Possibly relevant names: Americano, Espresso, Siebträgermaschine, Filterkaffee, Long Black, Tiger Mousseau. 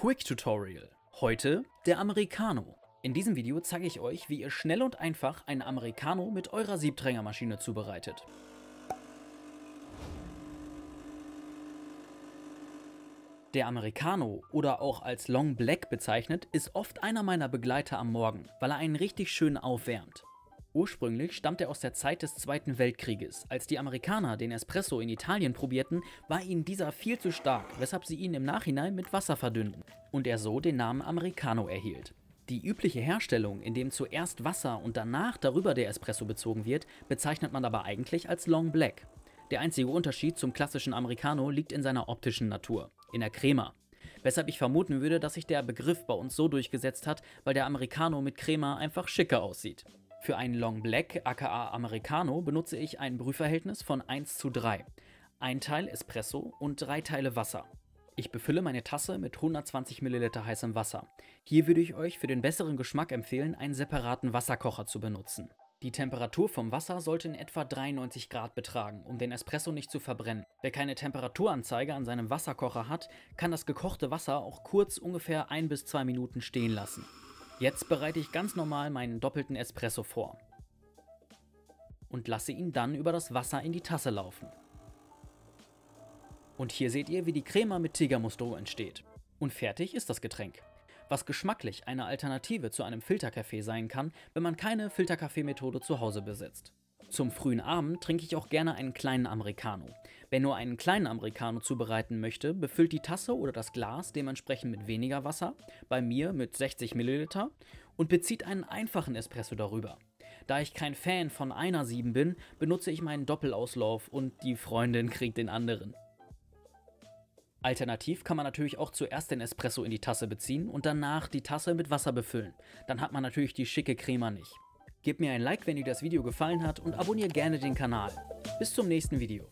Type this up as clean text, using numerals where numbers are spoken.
Quick Tutorial. Heute der Americano. In diesem Video zeige ich euch, wie ihr schnell und einfach einen Americano mit eurer Siebträgermaschine zubereitet. Der Americano, oder auch als Long Black bezeichnet, ist oft einer meiner Begleiter am Morgen, weil er einen richtig schön aufwärmt. Ursprünglich stammt er aus der Zeit des Zweiten Weltkrieges. Als die Amerikaner den Espresso in Italien probierten, war ihnen dieser viel zu stark, weshalb sie ihn im Nachhinein mit Wasser verdünnten und er so den Namen Americano erhielt. Die übliche Herstellung, in dem zuerst Wasser und danach darüber der Espresso bezogen wird, bezeichnet man aber eigentlich als Long Black. Der einzige Unterschied zum klassischen Americano liegt in seiner optischen Natur, in der Crema. Weshalb ich vermuten würde, dass sich der Begriff bei uns so durchgesetzt hat, weil der Americano mit Crema einfach schicker aussieht. Für einen Long Black aka Americano benutze ich ein Brühverhältnis von 1:3, ein Teil Espresso und 3 Teile Wasser. Ich befülle meine Tasse mit 120 ml heißem Wasser. Hier würde ich euch für den besseren Geschmack empfehlen, einen separaten Wasserkocher zu benutzen. Die Temperatur vom Wasser sollte in etwa 93 Grad betragen, um den Espresso nicht zu verbrennen. Wer keine Temperaturanzeige an seinem Wasserkocher hat, kann das gekochte Wasser auch kurz ungefähr 1 bis 2 Minuten stehen lassen. Jetzt bereite ich ganz normal meinen doppelten Espresso vor und lasse ihn dann über das Wasser in die Tasse laufen. Und hier seht ihr, wie die Crema mit Tiger Mousseau entsteht. Und fertig ist das Getränk. Was geschmacklich eine Alternative zu einem Filterkaffee sein kann, wenn man keine Filterkaffee-Methode zu Hause besitzt. Zum frühen Abend trinke ich auch gerne einen kleinen Americano. Wer nur einen kleinen Americano zubereiten möchte, befüllt die Tasse oder das Glas dementsprechend mit weniger Wasser, bei mir mit 60 ml, und bezieht einen einfachen Espresso darüber. Da ich kein Fan von 1:7 bin, benutze ich meinen Doppelauslauf und die Freundin kriegt den anderen. Alternativ kann man natürlich auch zuerst den Espresso in die Tasse beziehen und danach die Tasse mit Wasser befüllen. Dann hat man natürlich die schicke Crema nicht. Gebt mir ein Like, wenn dir das Video gefallen hat, und abonniert gerne den Kanal. Bis zum nächsten Video.